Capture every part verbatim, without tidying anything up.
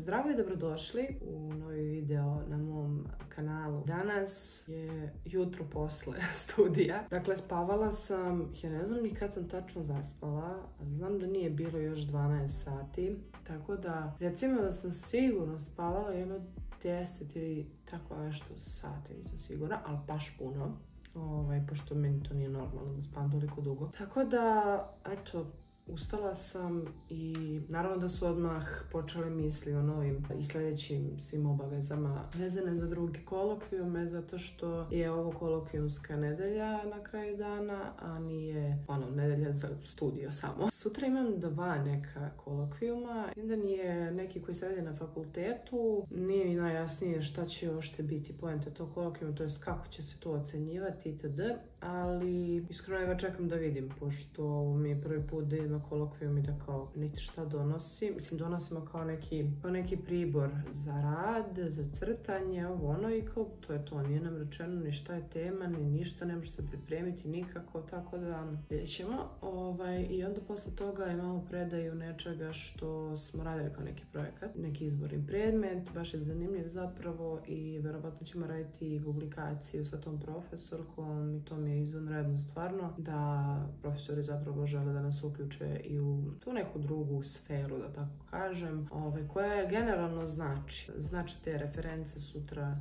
Zdravo i dobrodošli u novi video na mom kanalu. Danas je jutro posle studija. Dakle, spavala sam, ja ne znam ni kad sam tačno zaspala, znam da nije bilo još dvanaest sati, tako da recimo da sam sigurno spavala jedno deset ili tako nešto sati, nisam sigurna, ali baš puno, ovaj, pošto meni to nije normalno da spavam toliko dugo. Tako da, eto, ustala sam i naravno da su odmah počele misli o novim i sljedećim svim obavezama vezane za drugi kolokvijume, zato što je ovo kolokvijumska nedelja na kraju dana, a nije ono nedelja za studio samo. Sutra imam dva neka kolokvijuma. Jedan je neki koji se radi na fakultetu. Nije mi najjasnije šta će još biti poenta tog kolokvijuma, to je kako će se to ocenjivati itd. Ali iskreno ja čekam da vidim, pošto mi je prvi put da idem na kolokvijum i da kao niti šta donosim. Mislim, donosimo kao neki, kao neki pribor za rad, za crtanje, ovo ono i kao to je to. Nije nam rečeno ni šta je tema, ni ništa, ne može se pripremiti nikako, tako da vidjet ćemo. Ovaj, I onda posle toga imamo predaju nečega što smo radili kao neki projekat, neki izborni predmet, baš je zanimljiv zapravo i verovatno ćemo raditi publikaciju sa tom profesorkom i to mi je izvanredno stvarno da profesori zapravo žele da nas uključe i u tu neku drugu sferu, da tako kažem, ovaj, koja generalno znači. Znači te reference sutra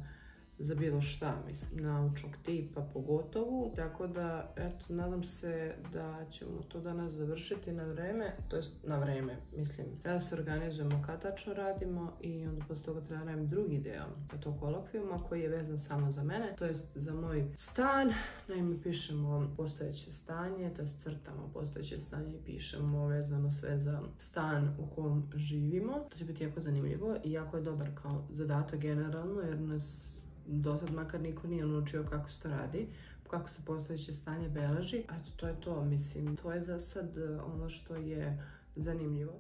za bilo šta, mislim, naučnog tipa pogotovo. Tako da, eto, nadam se da ćemo to danas završiti na vreme, to jest na vreme, mislim. Treba se organizujemo kad tačno radimo i onda posle toga treba radim drugi deo tog kolokvijuma koji je vezan samo za mene, to jest za moj stan. Naime, pišemo postojeće stanje, to jest crtamo postojeće stanje i pišemo vezano sve za stan u kom živimo. To će biti jako zanimljivo i jako je dobar kao zadatak generalno, jer nas do sad makar niko nije naučio kako se to radi, kako se postojeće stanje beleži. Eto, to je to, mislim, to je za sad ono što je zanimljivo.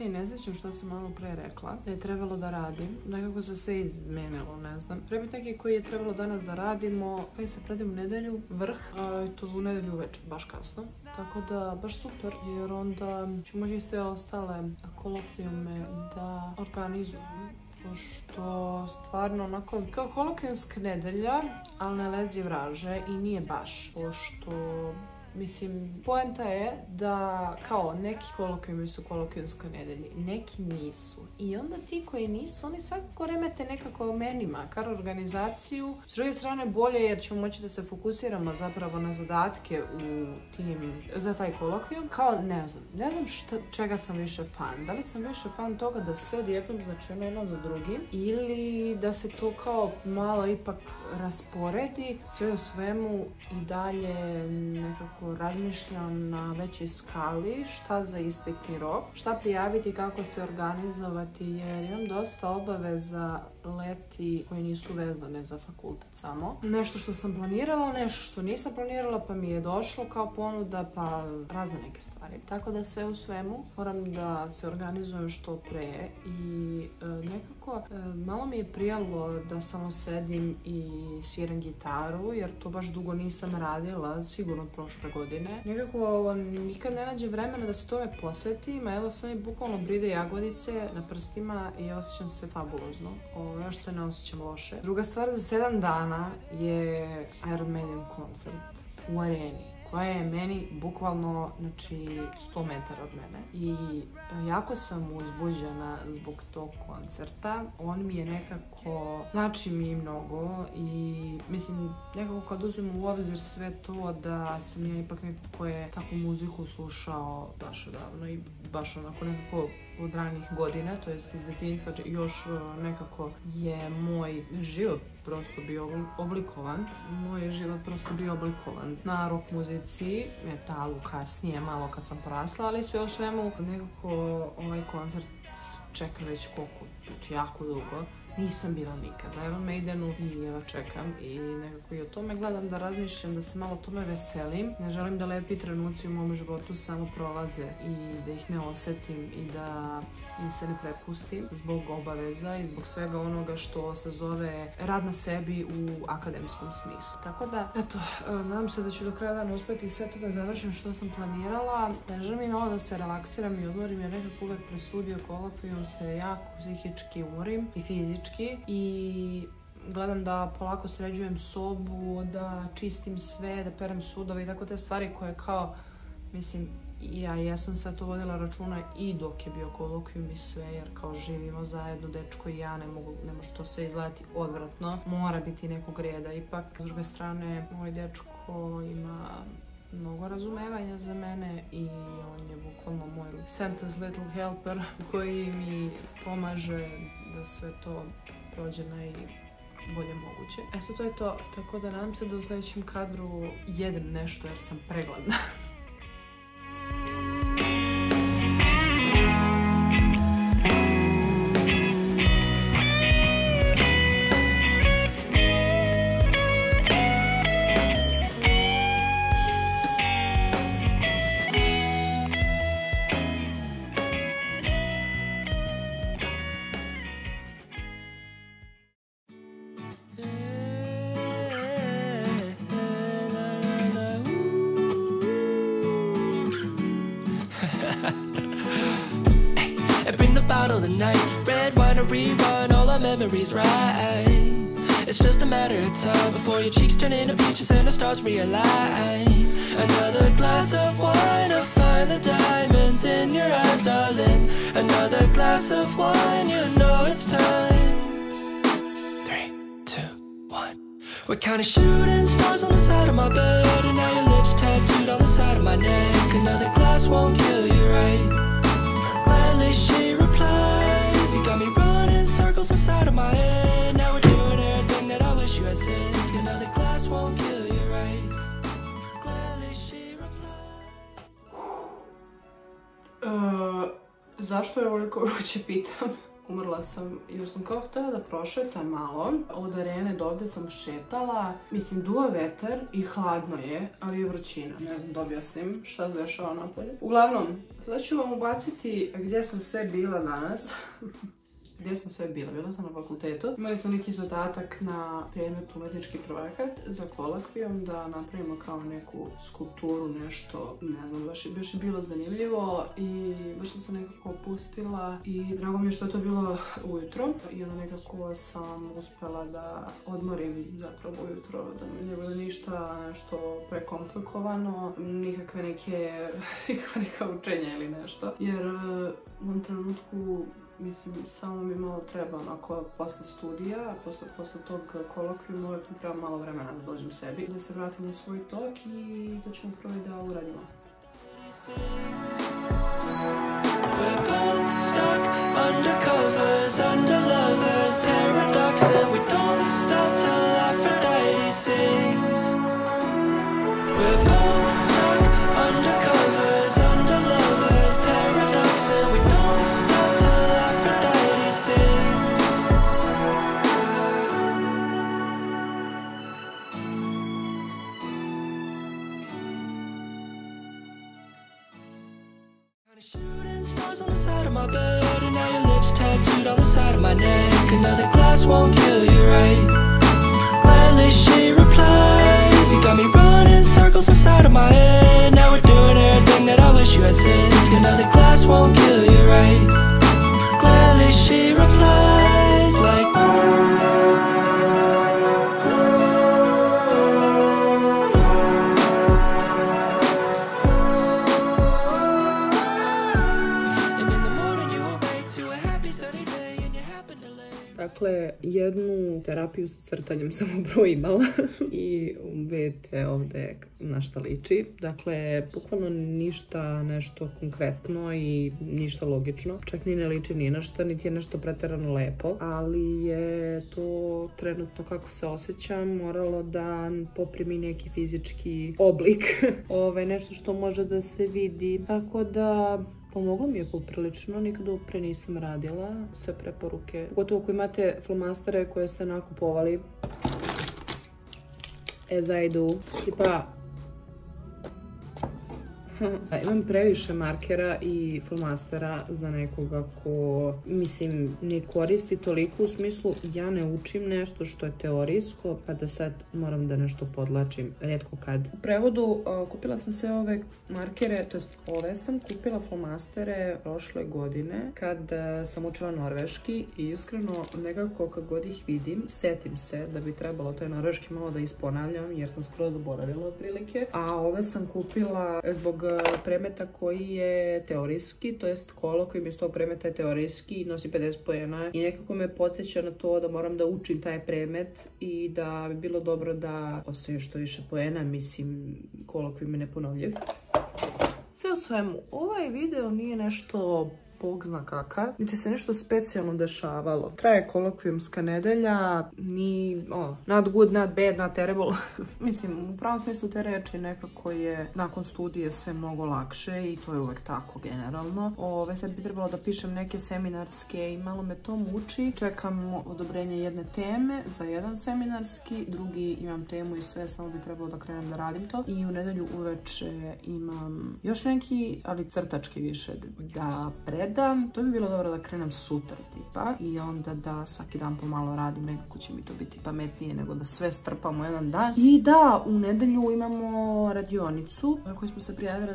I ne sjećam što sam malo pre rekla da je trebalo da radim, nekako se sve izmenilo, ne znam. Predmet neki koji je trebalo danas da radimo, pa i se predim u nedelju, vrh, a, to u nedelju već baš kasno, tako da baš super, jer onda ću moći sve ostale kolokvijume da organizujem, pošto stvarno onako kao kolokvijumska nedelja, ali ne lezi vraže i nije baš, pošto mislim, poenta je da kao neki kolokvijumi su kolokvijumskoj nedelji, neki nisu. I onda ti koji nisu, oni svakako remete nekako meni, makar organizaciju. S druge strane bolje jer ćemo moći da se fokusiramo zapravo na zadatke u tim za taj kolokvijum. Kao ne znam, ne znam šta, čega sam više fan. Da li sam više fan toga da sve odjednom značajno jedno za drugim ili da se to kao malo ipak rasporedi, sve u svemu i dalje nekako razmišljam na većoj skali šta za ispitni rok, šta prijaviti, kako se organizovati jer imam dosta obaveza leti koje nisu vezane za fakultet samo. Nešto što sam planirala, nešto što nisam planirala, pa mi je došlo kao ponuda, pa razne neke stvari. Tako da sve u svemu moram da se organizujem što pre i e, nekako e, malo mi je prijalo da samo sedim i sviram gitaru, jer to baš dugo nisam radila, sigurno prošle godine. Nekako nikad ne nađem vremena da se tome posvetim, a evo sam i bukvalno bride jagodice na prstima i osjećam se fabulozno. Ovo, još se ne osjećam loše. Druga stvar, za sedam dana je Iron Maiden koncert u Areni, koja je meni bukvalno, znači, sto metara od mene. I jako sam uzbuđena zbog tog koncerta. On mi je nekako, znači mi mnogo i mislim, nekako kad uzmem u obzir sve to da sam ja ipak nekako ko je takvu muziku slušao baš odavno i baš onako nekako od ranih godina, to jest iz detinjstva, još nekako je moj život prosto bio oblikovan. Moj život prosto bio oblikovan na rock muzici, metalu kasnije, malo kad sam porasla, ali sve u svemu nekako ovaj koncert čekam već koliko, znači jako dugo. Nisam bila nikad na Iron Maidenu i evo čekam i nekako i o tome gledam da razmišljam, da se malo tome veselim. Ne želim da lepi trenuci u mom životu samo prolaze i da ih ne osetim i da im se ne prepustim zbog obaveza i zbog svega onoga što se zove rad na sebi u akademskom smislu. Tako da, eto, nadam se da ću do kraja dana uspjeti sve to da završim što sam planirala. Ne želim i malo da se relaksiram i odmorim jer nekako uvek pre studija kolokvijum se jako psihički umorim i fizički. I gledam da polako sređujem sobu, da čistim sve, da perem sudove i tako te stvari koje kao, mislim, ja jesam sve to vodila računa i dok je bio kolokvijum i sve, jer kao živimo zajedno, dečko i ja, ne može to sve izgledati odvratno. Mora biti nekog reda, ipak. S druge strane, moj dečko ima mnogo razumevanja za mene i on je bukvalno moj Santa's Little Helper koji mi pomaže da sve to prođe najbolje moguće. Eto, to je to. Tako da nadam se da u sljedećem kadru jedem nešto jer sam pregladna. The night, red wine to rewind, all our memories right. It's just a matter of time before your cheeks turn into peaches and the stars realign. Another glass of wine, I'll find the diamonds in your eyes, darling. Another glass of wine, you know it's time. Three, two, one. We're kind of shooting stars on the side of my bed, and now your lips tattooed on the side of my neck. Another glass won't kill you, right? Gladly she replies, you got me running circles inside of my head. Now we're doing everything that I wish you had said. Another glass won't kill you, right? Gladly she replies. Zašto je ovoliko vruće, pitam? Umrla sam jer sam kao htjela da prošetam malo. Od Arene do ovdje sam šetala. Mislim, duva vetar i hladno je, ali je vrućina. Ne znam da objasnim šta se dešava napolje. Uglavnom, sada ću vam ubaciti gdje sam sve bila danas. Gdje sam sve bila? Bila sam na fakultetu. Imali smo neki zadatak na predmetu umetnički projekat za kolokvijum da napravimo kao neku skulpturu, nešto, ne znam, baš je bilo zanimljivo i baš sam nekako opustila i drago mi je što je to bilo ujutro i onda nekako sam uspjela da odmorim zapravo ujutro, da mi ne bude ništa nešto prekomplikovano, nikakve neke, nikakve neka učenja ili nešto, jer u ovom trenutku mislim, samo mi malo treba onako posle studija, posle, posle tog kolokvijuma uvijek mi treba malo vremena da dođem sebi, da se vratim u svoj tok i da ćemo prvi da uradimo. my bed, and now your lips tattooed on the side of my neck. Another glass won't kill you, right? Gladly she replies, you got me running circles inside of my head. Now we're doing everything that I wish you had said. Another glass won't kill you, right? Gladly she replies, like Dakle, jednu terapiju s crtanjem sam obrojimala i vidite ovdje na šta liči. Dakle, bukvalno ništa nešto konkretno i ništa logično. Čak ni ne liči ni na šta, niti je nešto pretjerano lepo, ali je to trenutno kako se osjećam moralo da poprimi neki fizički oblik. Ove, nešto što može da se vidi, tako da... Pomoglo mi je poprilično, nikada pre nisam radila sve preporuke. Pogotovo ako imate flomastere koje ste nakupovali, as I do, tipa... Imam previše markera i flomastera za nekoga ko, mislim, ne koristi toliko, u smislu ja ne učim nešto što je teorijsko pa da sad moram da nešto podlačim, rijetko kad. U prevodu kupila sam sve ove markere, to jest ove sam kupila flomastere prošle godine kad sam učila norveški i iskreno nekako kako god ih vidim, setim se da bi trebalo taj norveški malo da isponavljam jer sam skroz zaboravila otprilike, a ove sam kupila zbog predmeta koji je teorijski, to jest kolo koji mi iz tog predmeta je teorijski i nosi pedeset poena i nekako me podsjeća na to da moram da učim taj predmet i da bi bilo dobro da osvojim što više poena, mislim, kolo koji mi ne ponovljiv. Sve u svemu, ovaj video nije nešto... Bog zna kakav, niti se nešto specijalno dešavalo. Traje kolokvijumska nedelja, ni o, not good, not bad, not terrible. Mislim, u pravom smislu te reči nekako je nakon studije sve mnogo lakše i to je uvek tako generalno. Ove, sad bi trebalo da pišem neke seminarske i malo me to muči. Čekam odobrenje jedne teme za jedan seminarski, drugi imam temu i sve, samo bi trebalo da krenem da radim to. I u nedelju uveče imam još neki, ali crtački više, da predam. To bi bilo dobro da krenem sutra tipa i onda da svaki dan pomalo radim, nekako će mi to biti pametnije nego da sve strpamo jedan dan. I da, u nedelju imamo radionicu na koju smo se prijavili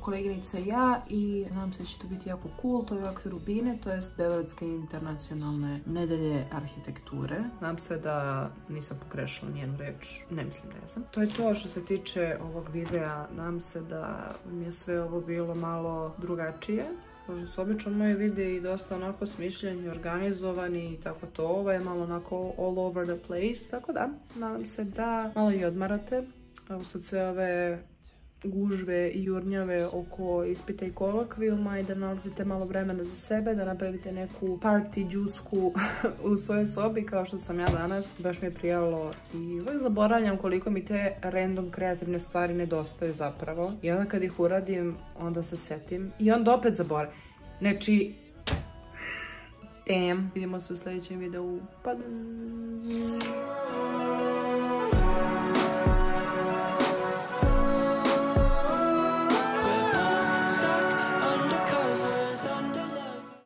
koleginica i ja i znam se da će to biti jako cool, to je u okviru Bine, to je Beogradske internacionalne nedelje arhitekture. Znam se da nisam pogrešila nijednu reč, ne mislim da ja sam. To je to što se tiče ovog videa, znam se da mi je sve ovo bilo malo drugačije. Možda su obično moji videi dosta onako smišljeni, organizovani i tako to. Ovo je malo onako all over the place. Tako da, nadam se da malo i odmarate. Evo sad sve ove gužve i jurnjave oko ispita i kolokvijuma i da nalazite malo vremena za sebe, da napravite neku party džusku u svojoj sobi kao što sam ja danas. Baš mi je prijalo i uvek zaboravljam koliko mi te random kreativne stvari nedostaju zapravo. I onda kad ih uradim, onda se setim i onda opet zaboravim. Znači... Damn. Vidimo se u sljedećem videu. Pa...